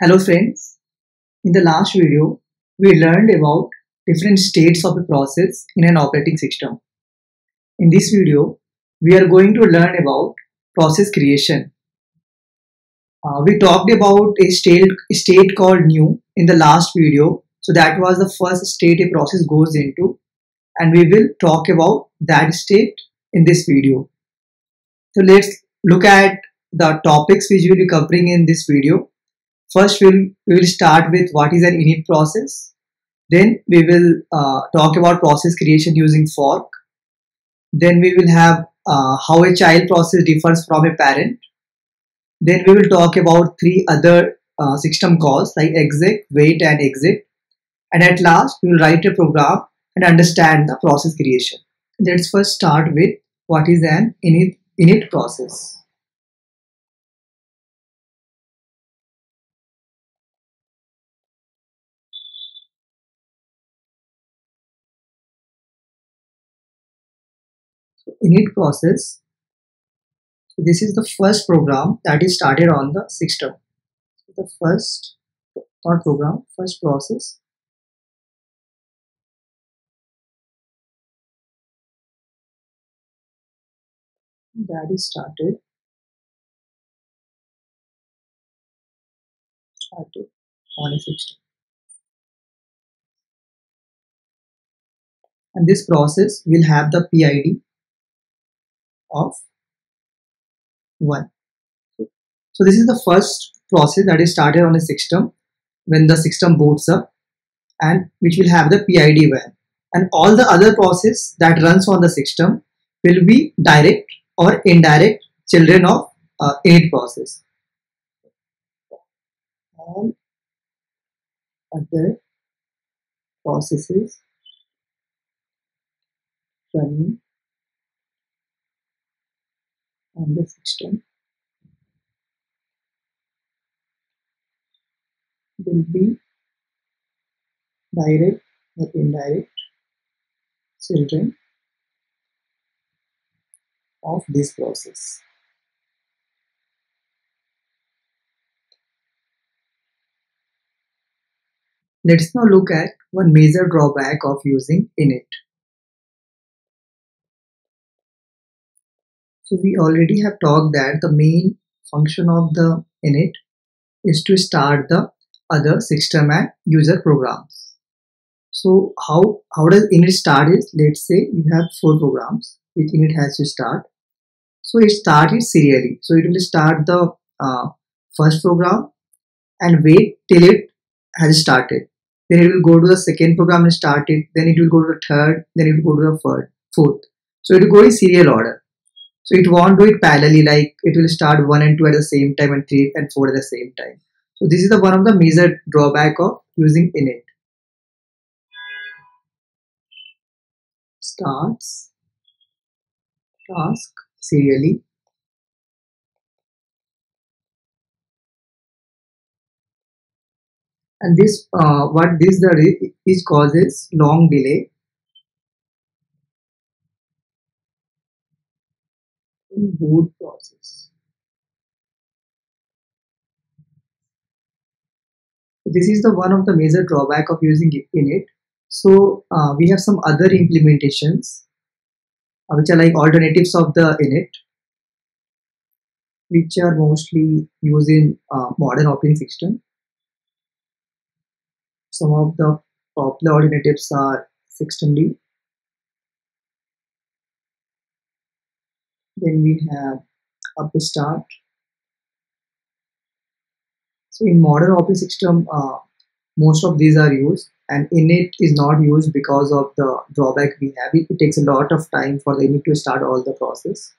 Hello friends, in the last video, we learned about different states of a process in an operating system. In this video, we are going to learn about process creation. We talked about a state called new in the last video. So that was the first state a process goes into, and we will talk about that state in this video. So let's look at the topics which we will be covering in this video. First, we will start with what is an init process. Then we will talk about process creation using fork. Then we will have how a child process differs from a parent. Then we will talk about three other system calls like exec, wait and exit. And at last, we will write a program and understand the process creation. Let's first start with what is an init process. Init process. So this is the first program that is started on the system. So the first process. That is started on a system. And this process will have the PID of 1. So this is the first process that is started on a system when the system boots up, and which will have the PID value, and all the other process that runs on the system will be direct or indirect children of init process. All other processes running on the system will be direct or indirect children of this process. Let's now look at one major drawback of using init. So we already have talked that the main function of the init is to start the other system and user programs. So how does init start is, let's say you have 4 programs which init has to start. So it starts serially. So it will start the first program and wait till it has started. Then it will go to the second program and start it. Then it will go to the third. Then it will go to the fourth. So it will go in serial order. So it won't do it parallelly, like it will start 1 and 2 at the same time and 3 and 4 at the same time. So this is the one of the major drawback of using init. Starts task serially. And this what this causes long delay. Boot process. This is the one of the major drawback of using init. So we have some other implementations which are like alternatives of the init, which are mostly used in modern operating system. Some of the popular alternatives are systemd. Then we have upstart. So in modern operating system, most of these are used, and init is not used because of the drawback we have. It takes a lot of time for the init to start all the process,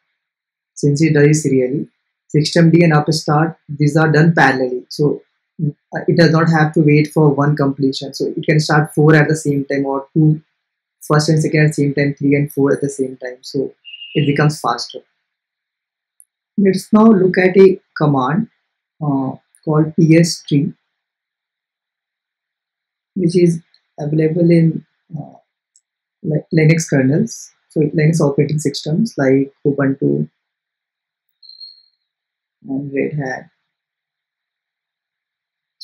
since it does serially. Systemd and upstart, these are done parallelly. So it does not have to wait for one completion. So it can start 4 at the same time, or 2 first and second at the same time, 3 and 4 at the same time. So it becomes faster. Let's now look at a command called pstree, which is available in Linux kernels, so Linux operating systems like Ubuntu and Red Hat.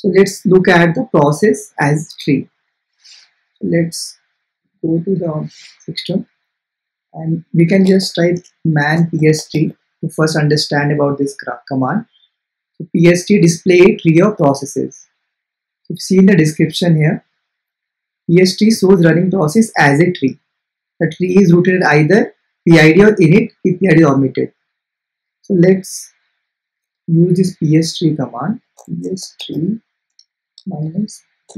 So let's look at the process as tree. Let's go to the system and we can just type man pstree to first understand about this command. So pstree display tree of processes. So see in the description here, pstree shows running process as a tree. The tree is rooted either PID or init if PID is omitted. So let's use this pstree command, pstree minus p.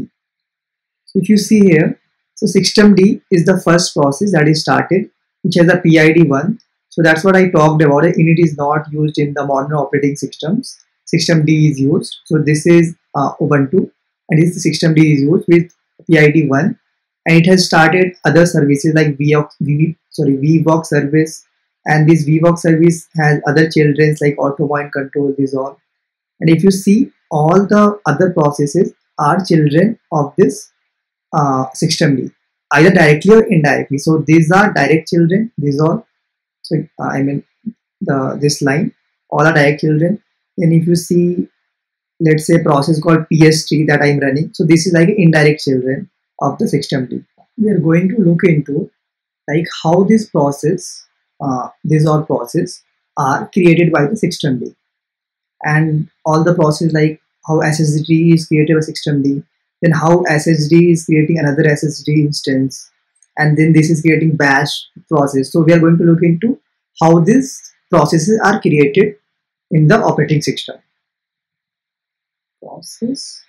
So if you see here, so systemd is the first process that is started, which has a PID 1. So that's what I talked about. Init is not used in the modern operating systems. Systemd is used. So this is Ubuntu, and this systemd is used with PID 1, and it has started other services like VVox service, and this VVox service has other children like AutoWind control, this all. And if you see, all the other processes are children of this systemd, either directly or indirectly. So these are direct children, these all. So this line, all are direct children. And if you see, let's say process called pstree that I'm running, so this is like indirect children of the systemd. We are going to look into like how this process, these all process are created by the systemd, and all the process like how SSD is created by systemd, then how SSD is creating another SSD instance, and then this is creating bash process. So we are going to look into how these processes are created in the operating system. Process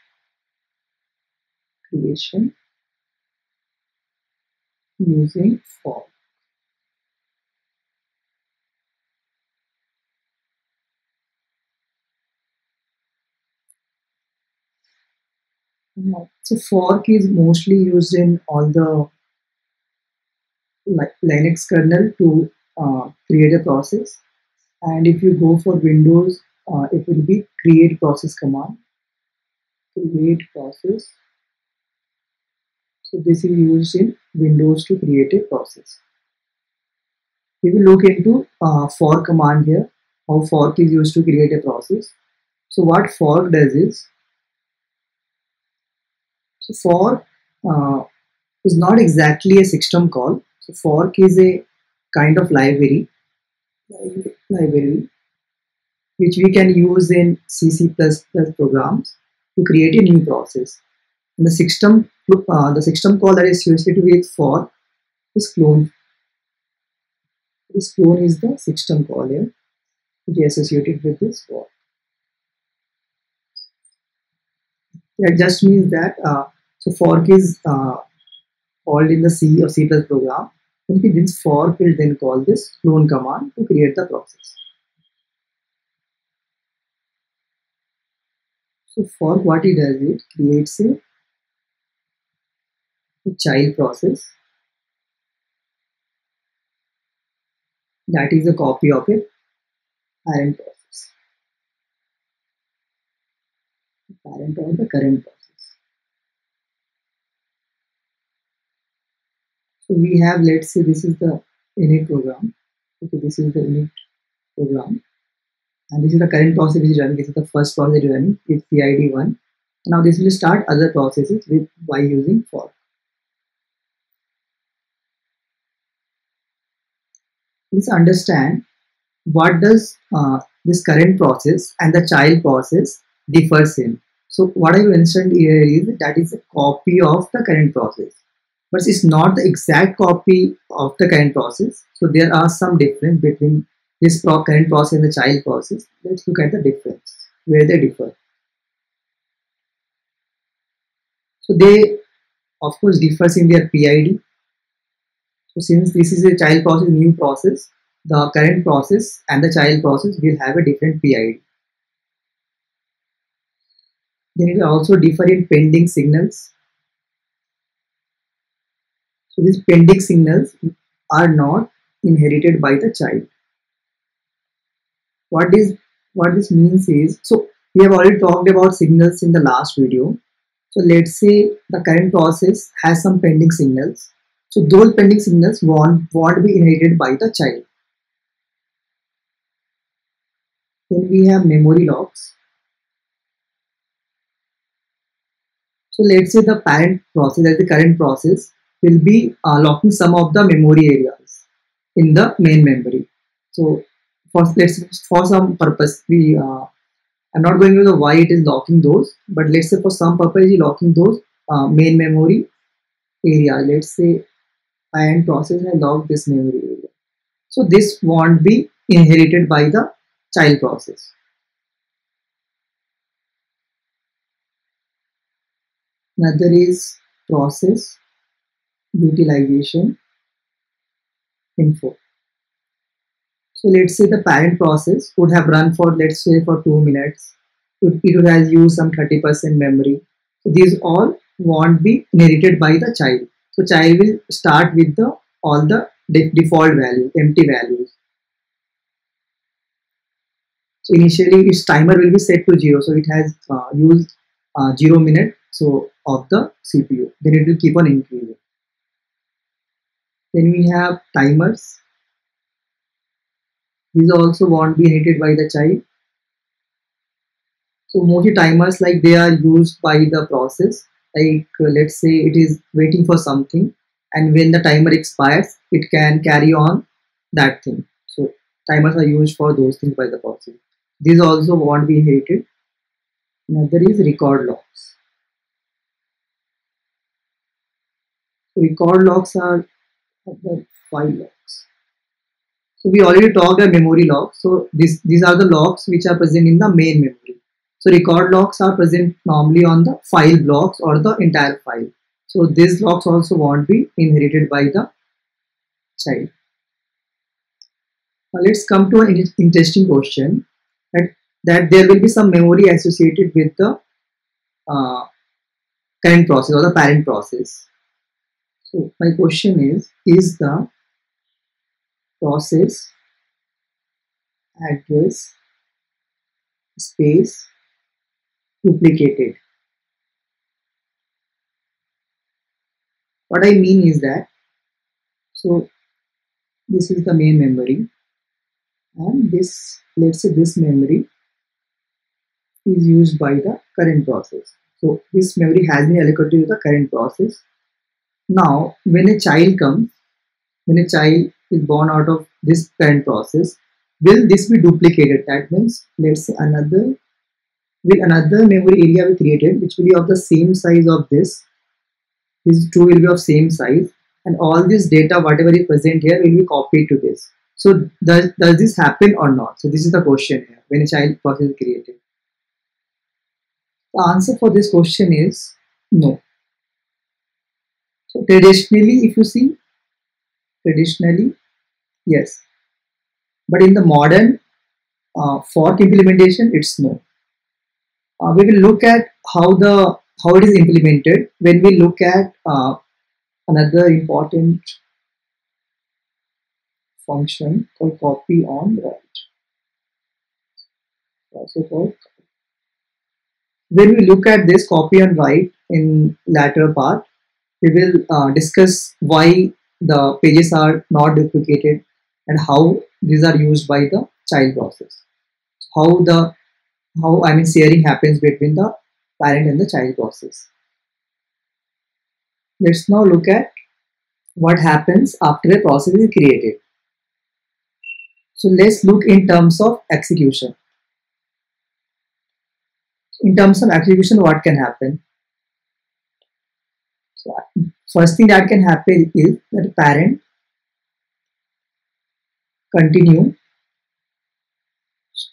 creation using fork. So fork is mostly used in all the Linux kernel to create a process, and if you go for Windows, it will be create process command, create process. So this is used in Windows to create a process. We will look into fork command here, how fork is used to create a process. So what fork does is, so fork is not exactly a system call. So fork is a kind of library which we can use in C++ programs to create a new process. And the system call that is associated with fork is clone. This clone is the system call here which is associated with this fork. That just means that so fork is called in the C or C++ program, and this fork will then call this clone command to create the process. So fork, what it does, it creates a child process that is a copy of a parent process. Parent of the current process. So we have, let's say this is the init program. Okay, this is the init program, and this is the current process which is running. This is the first process that is running with PID 1. Now this will start other processes with by using fork. Let's understand what does this current process and the child process differs in. So what I mentioned here is that is a copy of the current process, but it's not the exact copy of the current process. So there are some difference between this current process and the child process. Let's look at the difference, where they differ. So they of course differs in their PID. So since this is a child process, new process, the current process and the child process will have a different PID. Then it will also differ in pending signals. So these pending signals are not inherited by the child. What this means is, so we have already talked about signals in the last video. So let's say the current process has some pending signals. So those pending signals won't be inherited by the child. Then we have memory locks. So let's say the parent process, that the current process, will be locking some of the memory areas in the main memory. So for some purpose, I'm not going to know why it is locking those, but let's say for some purpose it is locking those main memory area. Let's say parent process has locked this memory area. So this won't be inherited by the child process. Another is process utilization info. So let's say the parent process would have run for, let's say, for 2 minutes. It would have used some 30% memory. So these all won't be inherited by the child. So child will start with the all the default values, empty values. So initially its timer will be set to 0. So it has used 0 minutes. So of the CPU, then it will keep on increasing. Then we have timers. These also won't be inherited by the child. So mostly timers, like, they are used by the process. Like let's say it is waiting for something, and when the timer expires, it can carry on that thing. So timers are used for those things by the process. These also won't be inherited. Another is record logs. Record logs are file logs. So we already talked about memory logs. So these are the logs which are present in the main memory. So record logs are present normally on the file blocks or the entire file. So these logs also won't be inherited by the child. Now let's come to an interesting question, that there will be some memory associated with the current process or the parent process. So my question is the process address space duplicated? What I mean is that, so this is the main memory, and this, let's say this memory is used by the current process. So this memory has been allocated to the current process. Now, when a child is born out of this parent process, will this be duplicated? That means, let's say another memory area be created, which will be of the same size of this. This two will be of same size, and all this data, whatever is present here, will be copied to this. So does this happen or not? So this is the question here, when a child process is created. The answer for this question is no. So traditionally, if you see, traditionally, yes. But in the modern fork implementation, it's no. We will look at how it is implemented when we look at another important function called copy on write. Also called, when we look at this copy on write in latter part, we will discuss why the pages are not duplicated and how these are used by the child process. How sharing happens between the parent and the child process. Let's now look at what happens after a process is created. So let's look in terms of execution. In terms of execution, what can happen? So first thing that can happen is that parent continue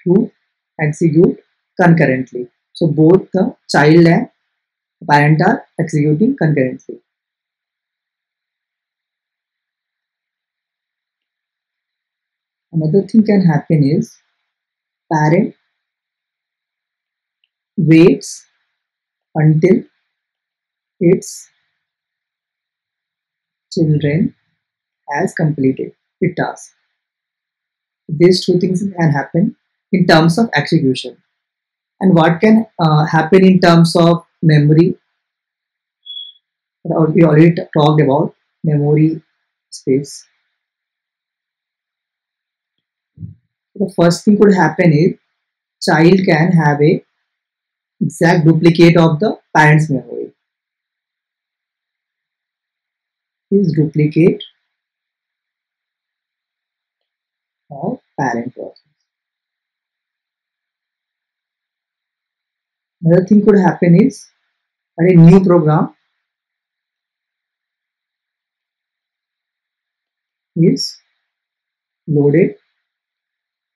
to execute concurrently. So both the child and parent are executing concurrently. Another thing can happen is parent waits until its children has completed the task. These two things can happen in terms of execution. And what can happen in terms of memory? We already talked about memory space. The first thing could happen is child can have an exact duplicate of the parent's memory. is duplicate of parent process. Another thing could happen is at a new program is loaded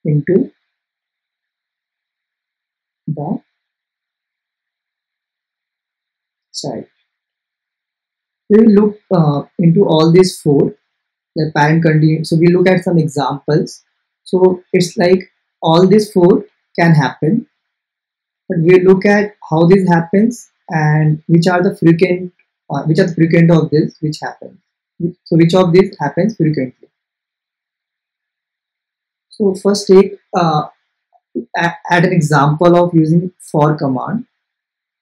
into the child. We will look into all these four, the parent condition. So we look at some examples. So it's like all these four can happen, but we look at how this happens and which are the frequent, of this which happens. So which of these happens frequently. So first take add an example of using for command.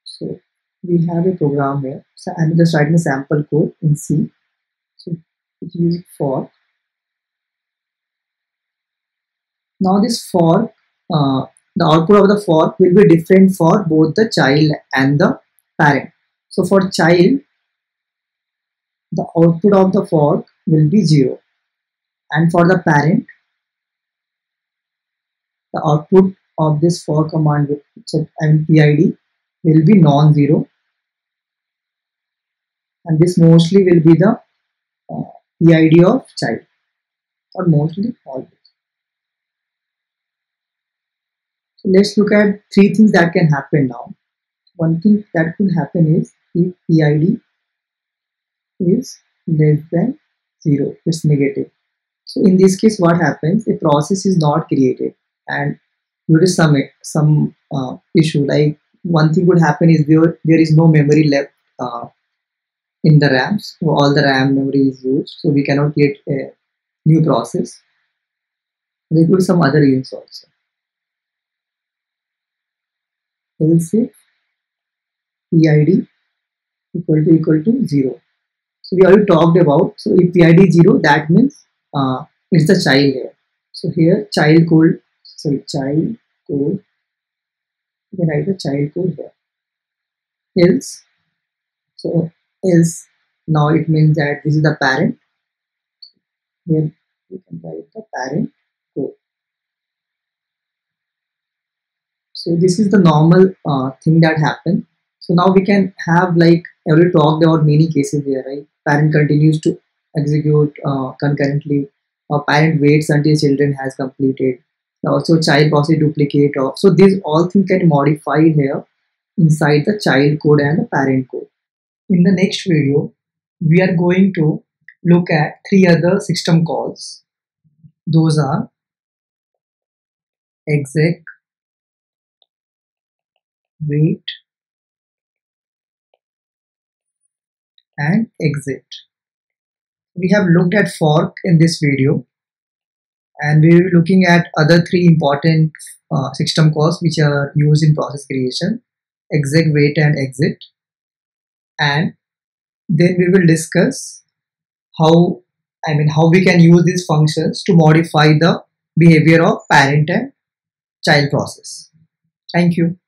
So we have a program here. So I'm just writing a sample code in C. So it's using fork. Now this fork, the output of the fork will be different for both the child and the parent. So for child, the output of the fork will be 0, and for the parent, the output of this for command and PID will be non-zero, and this mostly will be the PID of child, or mostly always. So let's look at three things that can happen now. One thing that could happen is if PID is less than 0, it's negative. So in this case, what happens? A process is not created, and due to some issue, like one thing would happen is there is no memory left in the RAMs, so all the RAM memory is used, so we cannot create a new process. There could be some other reasons also. Else if PID equal to 0. So we already talked about, so if PID is 0, that means it's the child here. So here child code, you can write the child code here. Else, so else, now it means that this is the parent. Here you can write the parent code. So this is the normal thing that happens. So now we can have, like I already talked about many cases here, right? Parent continues to execute concurrently, or parent waits until children has completed, also child process duplicate of. So these all things can be modified here inside the child code and the parent code. In the next video, we are going to look at three other system calls. Those are exec, wait, and exit. We have looked at fork in this video, and we will be looking at other three important system calls which are used in process creation: exec, wait, and exit. And then we will discuss how we can use these functions to modify the behavior of parent and child process. Thank you.